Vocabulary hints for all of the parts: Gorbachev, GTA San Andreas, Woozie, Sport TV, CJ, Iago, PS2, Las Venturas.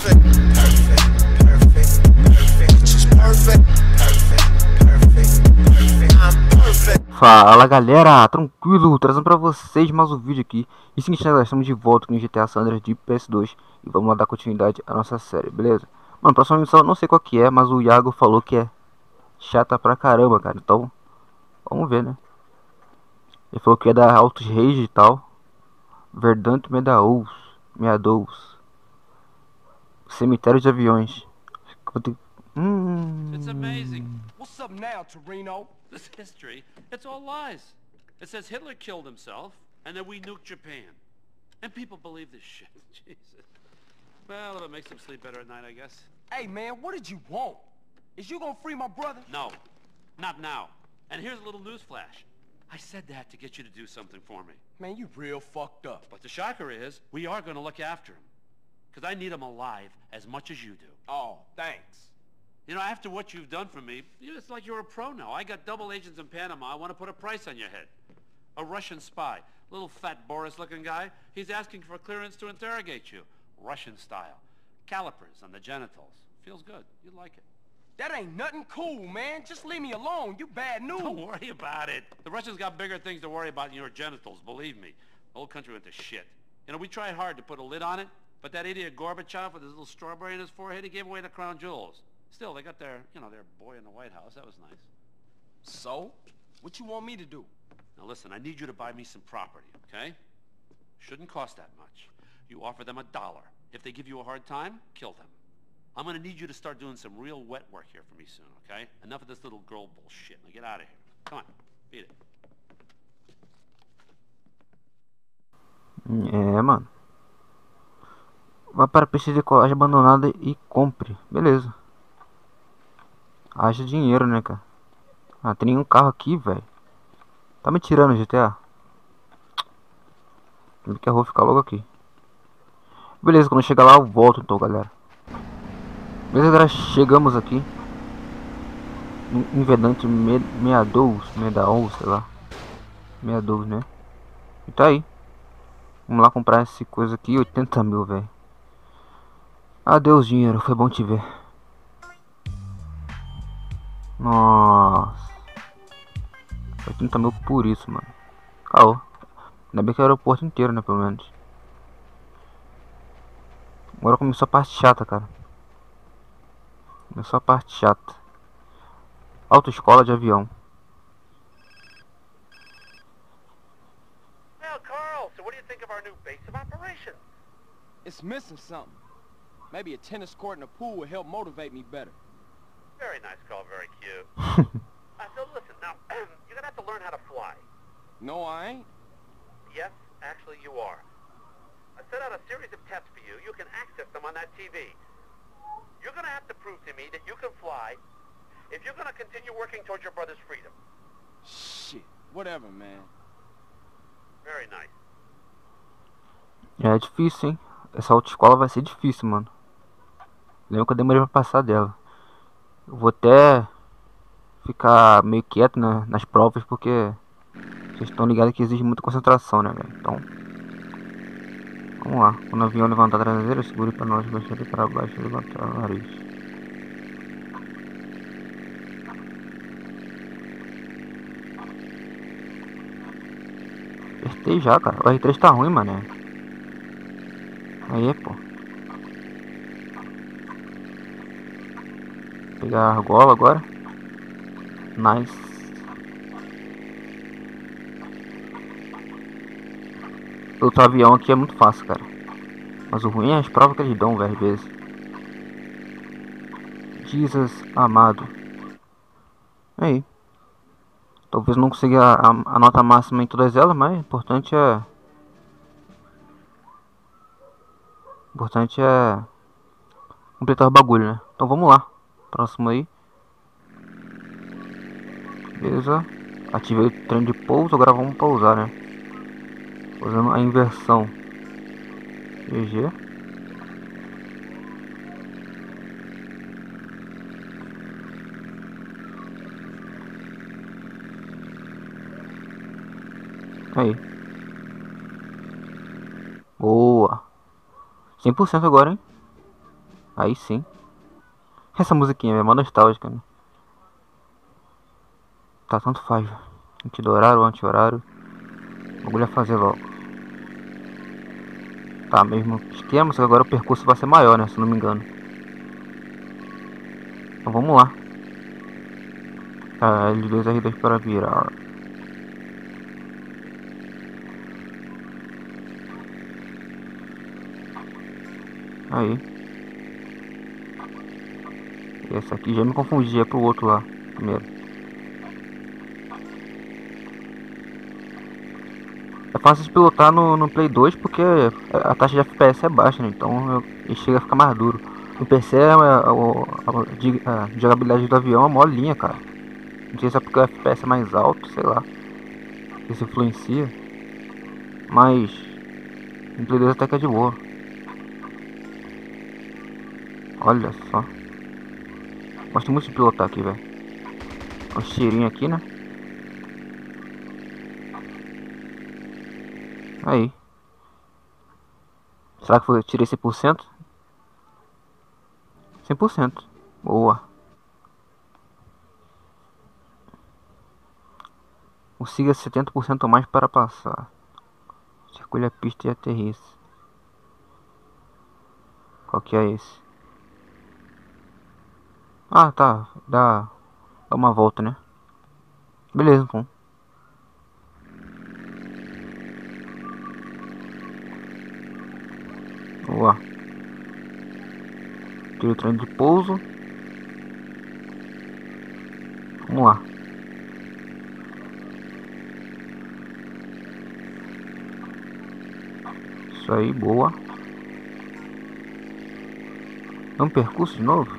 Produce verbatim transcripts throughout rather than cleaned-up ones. perfect, perfect, perfect, perfect. It's perfect, perfect, perfect, perfect. I'm perfect. Fala galera, tranquilo, trazendo pra vocês mais um vídeo aqui. E seguinte, né galera, estamos de volta com o G T A San Andreas de P S dois. E vamos lá dar continuidade à nossa série, beleza? Mano, a próxima missão eu não sei qual que é, mas o Iago falou que é chata pra caramba, cara. Então, vamos ver, né? Ele falou que ia dar altos rage e tal. Verdant Meadows, Meadows, cemitério de aviões. Hum. It's amazing. What's up now, Torino? This history, it's all lies. It says Hitler killed himself and then we nuked Japan. And people believe this shit. Jesus. Well, if it makes them sleep better at night, I guess. Hey man, what did you want? Is you gonna free my brother? No. Not now. And here's a little news flash. I said that to get you to do something for me. Man, you real fucked up. But the shocker is, we are gonna look after him. Cause I need him alive as much as you do. Oh, thanks. You know, after what you've done for me, you know, it's like you're a pro now. I got double agents in Panama, I wanna put a price on your head. A Russian spy, little fat Boris-looking guy, he's asking for clearance to interrogate you. Russian style. Calipers on the genitals. Feels good, you'd like it. That ain't nothing cool, man. Just leave me alone. You bad news. Don't worry about it. The Russians got bigger things to worry about than your genitals, believe me. The whole country went to shit. You know, we tried hard to put a lid on it, but that idiot Gorbachev with his little strawberry in his forehead, he gave away the crown jewels. Still, they got their, you know, their boy in the White House. That was nice. So? What you want me to do? Now listen, I need you to buy me some property, okay? Shouldn't cost that much. You offer them a dollar. If they give you a hard time, kill them. I'm gonna need you to start doing some real wet work here for me soon, okay? Enough of this little girl bullshit. Now get out of here. Come on, beat it. É, mano. Vá para a pista de colagem abandonada e compre. Beleza. Haja dinheiro, né, cara? Ah, tem nenhum carro aqui, velho. Tá me tirando, G T A. Tem que a rua ficar logo aqui. Beleza, quando chegar lá eu volto então, galera. Beleza, galera, chegamos aqui. Inverdante Meadows, Meadows, sei lá. Meadows, né? E tá aí. Vamos lá comprar essa coisa aqui, oitenta mil, velho. Adeus, dinheiro, foi bom te ver. Nossa. oitenta mil por isso, mano. Caô. Ainda bem que é o aeroporto inteiro, né, pelo menos. Agora começou a parte chata, cara. Começou a parte chata. Autoescola de avião. Now, Carl, so what do you think of our new base of operations? It's missing something. Maybe a tennis court and a pool will help motivate me better. Very nice, Carl. Very cute. uh, so listen, now you're gonna have to learn how to fly. No, I ain't. Yes, actually, you are. I set out a series of tests for you. You can access them on that T V. You're gonna have to prove to me that you can fly if you're gonna continue working towards your brother's freedom. Shit, whatever, man. Very nice. É difícil, hein? Essa autoescola vai ser difícil, mano. Lembro que eu demorei pra passar dela. Eu vou até ficar meio quieto, né, nas provas, porque vocês estão ligados que exige muita concentração, né, velho? Então, vamos lá, quando o avião levantar a traseira, segure para nós baixar para baixo e levantar o nariz. Acertei já, cara. O R três tá ruim, mané. Aí, pô. Vou pegar a argola agora. Nice. Outro avião aqui é muito fácil, cara. Mas o ruim é as provas que eles dão, velho, às vezes. Jesus amado. Aí. Talvez não consiga a, a, a nota máxima em todas elas, mas o importante é... O importante é... completar o bagulho, né? Então vamos lá. Próximo aí. Beleza. Ativei o trem de pouso, agora vamos pousar, né? Usando a inversão. G G. Aí. Boa. cem por cento agora, hein? Aí sim. Essa musiquinha é mó nostálgica, né? Tá, tanto faz. Anti-horário, anti-horário. O bagulho é fazer logo. Tá, mesmo esquema, só que agora o percurso vai ser maior, né? Se não me engano. Então vamos lá. Ah, L dois R dois para virar. Aí. Essa aqui já me confundia pro outro lá primeiro. É fácil de pilotar no, no Play dois porque a taxa de F P S é baixa, né? Então ele chega a ficar mais duro. No P C a, a, a, a, a jogabilidade do avião é molinha, cara. Não sei se é porque o F P S é mais alto, sei lá. Isso influencia. Mas no Play dois até que é de boa. Olha só. Gosto muito de pilotar aqui, velho. Um cheirinho aqui, né? Aí. Será que eu tirei cem por cento? cem por cento. Boa. Consiga setenta por cento ou mais para passar. Circule a pista e aterrisse. Qual que é esse? Ah, tá. Dá, dá uma volta, né? Beleza, então. Boa. Tira o trem de pouso. Vamos lá. Isso aí, boa. É um percurso de novo?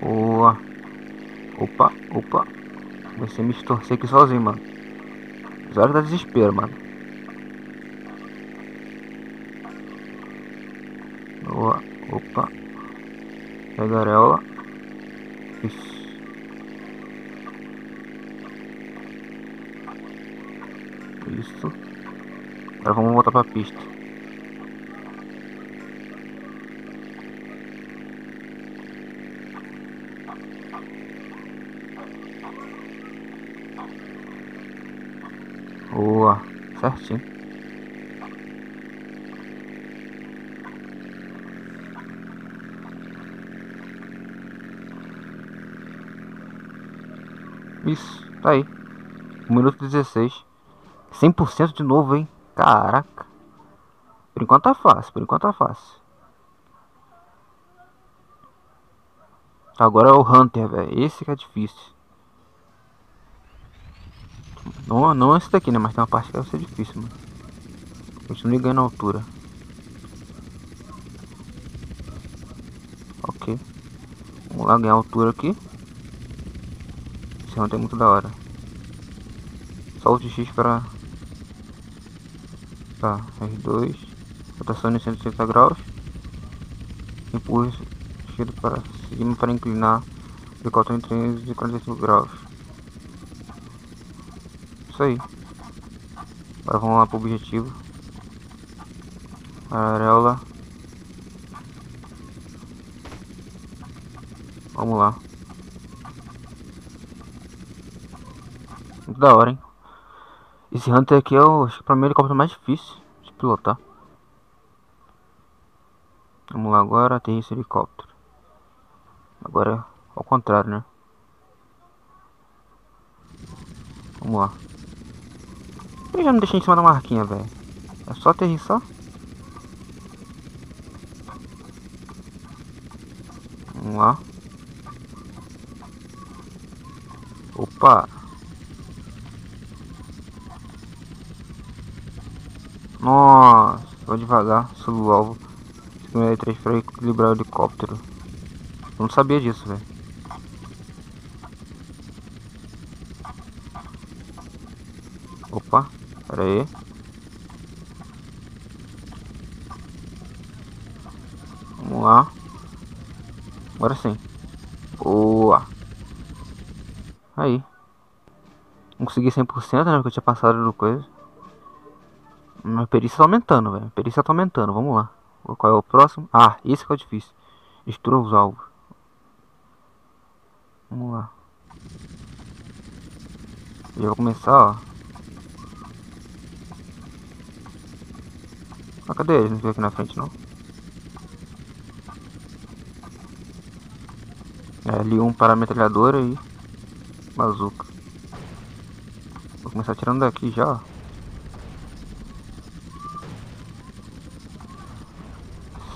Boa. Opa, opa. Comecei a me estorcer aqui sozinho, mano. As horas da desespero, mano. Boa, opa. Pega a areola. Isso. Isso. Agora vamos voltar pra pista. Boa, certinho. Isso, tá aí. um minuto e dezesseis. cem por cento de novo, hein? Caraca. Por enquanto tá fácil, por enquanto tá fácil. Agora é o Hunter, velho. Esse que é difícil. Não, não esse daqui, né? Mas tem uma parte que vai ser difícil, mano. Continue ganhando altura. Ok. Vamos lá ganhar altura aqui. Esse não tem muito da hora. Solte X para... Tá, R dois. Rotação em cento e oitenta graus. Impulso esquerdo para cima para inclinar. Decolte em trezentos e quarenta e cinco graus. Isso aí. Agora vamos lá pro objetivo. Areola. Vamos lá. Muito da hora, hein? Esse Hunter aqui é o, acho que pra mim, o helicóptero mais difícil de pilotar. Vamos lá agora, tem esse helicóptero. Agora ao contrário, né? Vamos lá. Por que já me deixei em cima da marquinha, velho? É só aterrissar? Vamos lá. Opa! Nossa! Vou devagar, subo o alvo. Segura três para equilibrar o helicóptero. Eu não sabia disso, velho. Opa, pera aí. Vamos lá. Agora sim. Boa. Aí. Não consegui cem por cento, né? Porque eu tinha passado do coisa. A perícia tá aumentando, velho. A perícia tá aumentando. Vamos lá. Qual é o próximo? Ah, esse que é o difícil. Destrua os alvos. Vamos lá. Já vou começar, ó. Ah, cadê eles? Não veio aqui na frente, não. É, L um para a metralhadora e bazuca. Vou começar atirando daqui já, ó.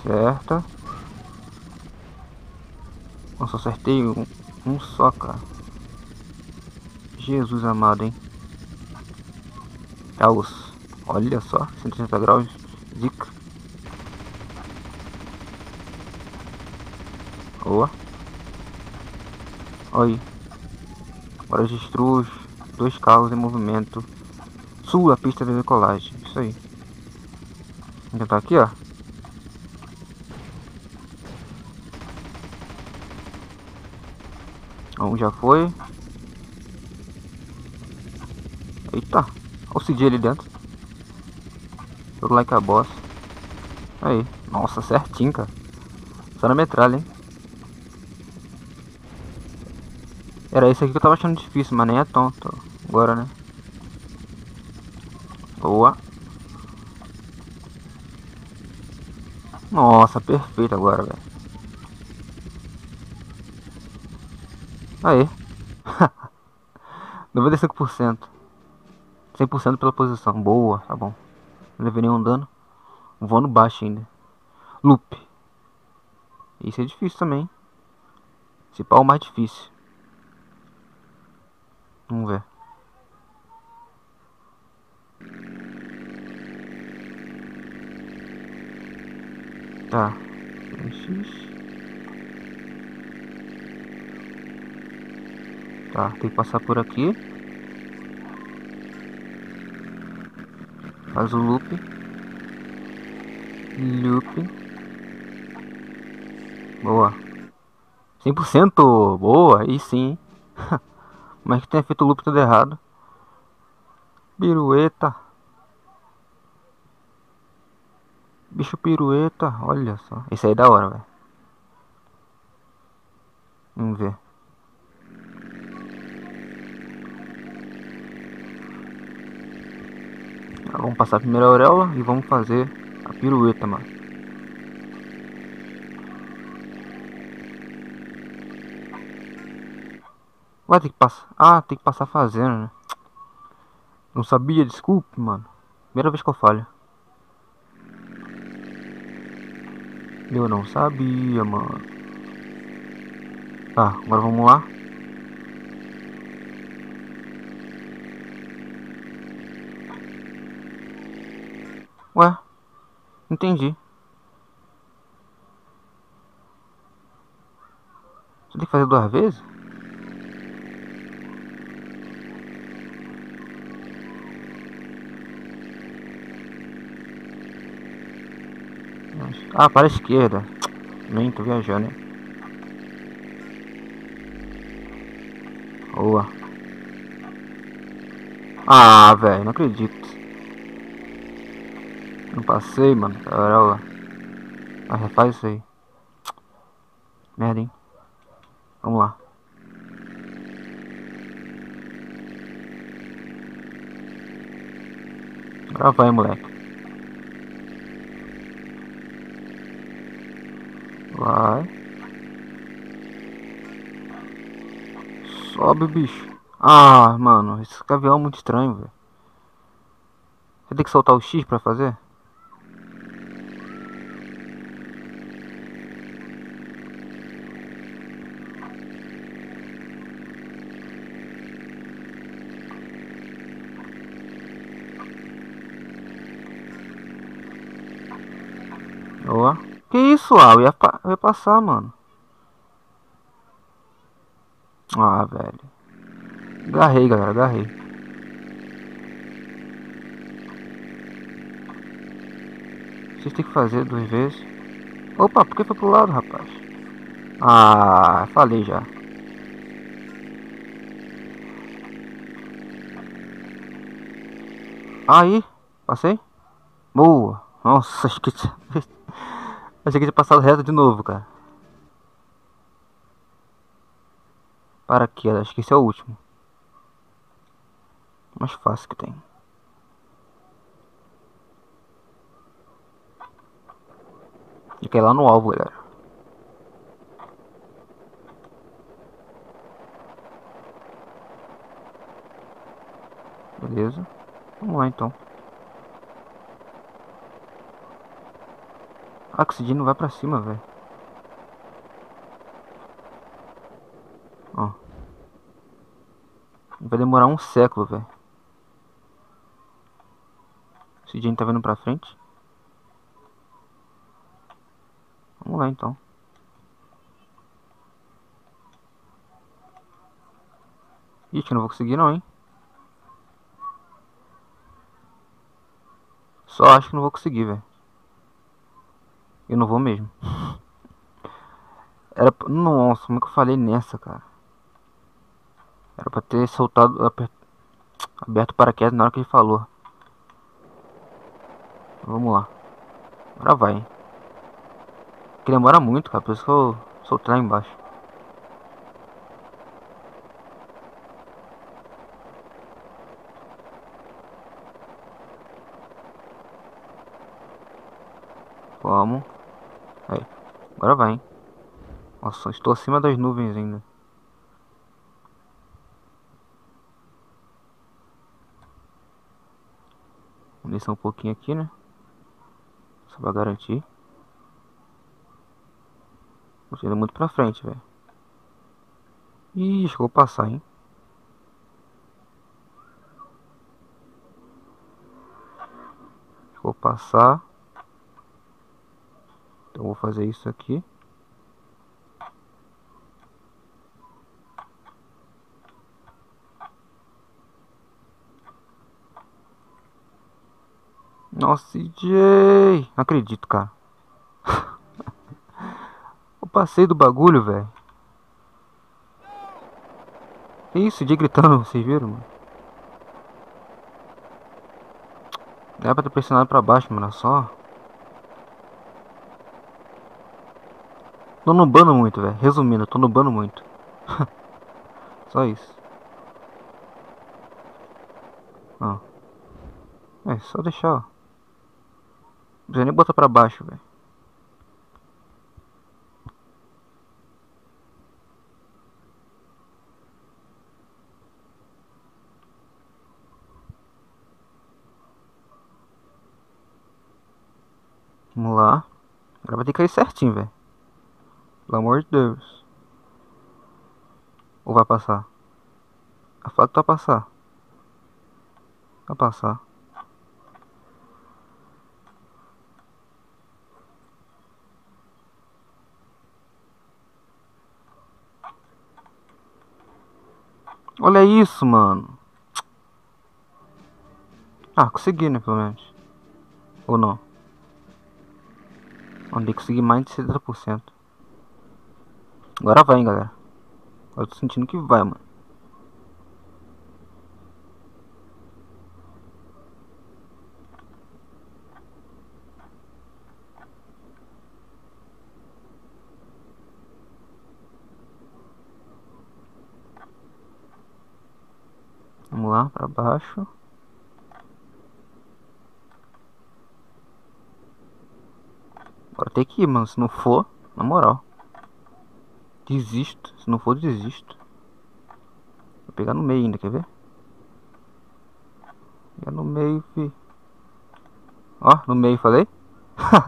Certa. Nossa, acertei um, um só, cara. Jesus amado, hein. Tá osso. Olha só, cento e sessenta graus. Zica. Boa. Olha aí. Agora eu destruo os dois carros em movimento. Sul, a pista de decolagem. Isso aí. Vou tentar aqui, ó. Um já foi. Eita. Olha o C J ali dentro. Todo like a boss. Aí. Nossa, certinho, cara. Só na metralha, hein. Era esse aqui que eu tava achando difícil, mas nem é tonto. Agora, né. Boa. Nossa, perfeito agora, velho. Aí, noventa e cinco por cento, cem por cento pela posição, boa, tá bom, não levei nenhum dano, voando baixo ainda, loop, isso é difícil também, esse pau é o mais difícil, vamos ver, tá, xixi. Tá, tem que passar por aqui. Faz o loop. Loop. Boa. cem por cento! Boa, aí sim. Mas que tenha feito o loop tudo errado. Pirueta. Bicho pirueta. Olha só. Esse aí é da hora, velho. Vamos ver. Vamos passar a primeira auréola e vamos fazer a pirueta, mano. Vai ter que passar. Ah, tem que passar fazendo, né? Não sabia, desculpe, mano. Primeira vez que eu falho. Eu não sabia, mano. Tá, agora vamos lá. Ué, entendi. Você tem que fazer duas vezes? Ah, para a esquerda. Nem tô viajando, hein? Boa. Ah, velho, não acredito. Não passei, mano. Olha, ah, refaz isso aí. Merda, hein. Vamos lá. Agora vai, moleque. Vai. Sobe, bicho. Ah, mano. Esse cavião é muito estranho, velho. Você tem que soltar o X pra fazer? Boa. Que isso, ah, eu ia, pa eu ia passar, mano. Ah, velho. Agarrei, galera, agarrei. Vocês tem que fazer duas vezes. Opa, por que foi pro lado, rapaz? Ah, falei já. Aí, passei? Boa. Nossa, acho que tinha... achei que tinha passado reto de novo, cara. Para aqui, acho que esse é o último. Mais fácil que tem. E cai lá no alvo, galera. Beleza. Vamos lá, então. Ah, que C J não vai pra cima, velho. Ó. Vai demorar um século, velho. C J tá vindo pra frente. Vamos lá, então. Ih, que eu não vou conseguir não, hein. Só acho que não vou conseguir, velho. Eu não vou mesmo. Era... Nossa, como é que eu falei nessa, cara? Era pra ter soltado... Aper... Aberto o paraquedas na hora que ele falou. Vamos lá. Agora vai, hein. Que demora muito, cara, por isso que eu soltei lá embaixo. Vamos. Aí, agora vai, hein. Nossa, estou acima das nuvens ainda. Vou descer um pouquinho aqui, né? Só pra garantir. Tô indo muito pra frente, velho. Ih, acho que vou passar, hein. Vou passar. Então vou fazer isso aqui. Nossa, C J! Não acredito, cara. Passei do bagulho, velho. Que isso, C J gritando, vocês viram, mano? Não é pra ter pressionado pra baixo, mano, só. Tô nubando muito, velho. Resumindo, eu tô nubando muito. Só isso. Ó. É, só deixar, ó. Não precisa nem botar pra baixo, velho. Vamos lá. Agora vai ter que cair certinho, velho. Pelo amor de Deus. Ou vai passar? A faca tá a passar. Vai passar. Olha isso, mano. Ah, consegui, né, pelo menos. Ou não? Onde consegui mais de setenta por cento. Agora vai, hein, galera. Eu tô sentindo que vai, mano. Vamos lá, pra baixo. Agora tem que ir, mano. Se não for, na moral, desisto. Se não for, desisto. Vou pegar no meio ainda, quer ver? Pegar no meio, fi. Ó, no meio, falei?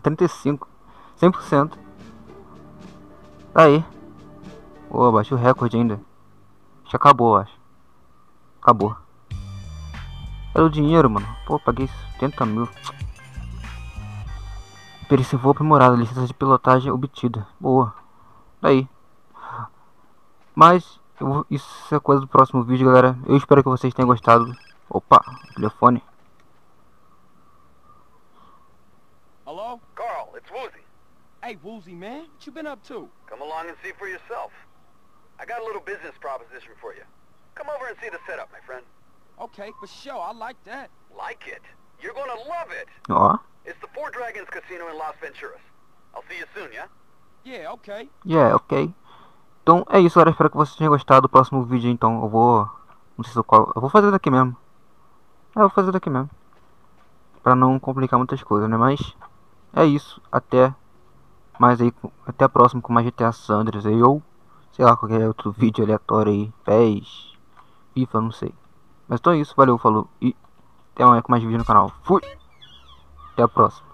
trinta e cinco. cem por cento. Tá aí. Pô, bati o recorde ainda. Já acabou, eu acho. Acabou. Era o dinheiro, mano. Pô, paguei setenta mil. Esse voo aprimorado, licença de pilotagem obtida. Boa. Daí. Mas eu, isso é coisa do próximo vídeo, galera. Eu espero que vocês tenham gostado. Opa, telefone. Hello? Carl, it's Woozie. Hey Woozie, man, what you been up to? Come along and see for yourself. I got a little business proposition for you. Come over and see the setup, my friend. Okay, for sure. I like that. Like it? You're gonna love it. Ó. Dragons Casino in Las Venturas. I'll see you soon, yeah? Yeah, okay. Yeah, ok. Então é isso, galera. Espero que vocês tenham gostado. O próximo vídeo, então, eu vou... Não sei se qual... Eu vou fazer daqui mesmo. É, eu vou fazer daqui mesmo. Pra não complicar muitas coisas, né? Mas é isso. Até... Mas aí, até a próxima com mais G T A San Andreas aí, ou sei lá, qualquer outro vídeo aleatório aí, P E S, FIFA, não sei. Mas então é isso, valeu, falou, e até amanhã com mais vídeo no canal. Fui! Até a próxima.